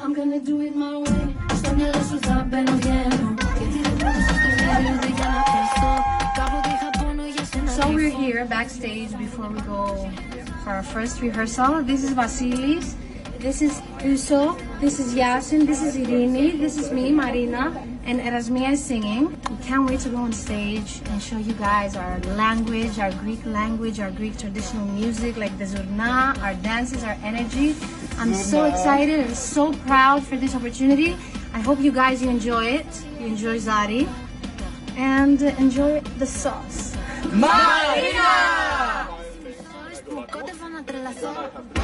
I'm gonna do it my way. Στο μυαλό σου θα μπαίνω, βγαίνω. Γιατί δεν μπορούσα στο βιβλίο δεν για να πιαστώ. Κάποτε είχα πόνο για σένα. So we're here backstage before we go for our first rehearsal. This is Vasilis. This is Uso. This is Yasin. This is Irini. This is me, Marina. And Erasmia is singing. We can't wait to go on stage and show you guys our language, our Greek language, our Greek traditional music, like the zurna, our dances, our energy. I'm so excited and so proud for this opportunity. I hope you guys you enjoy it. You enjoy Zari and enjoy the sauce. Marina!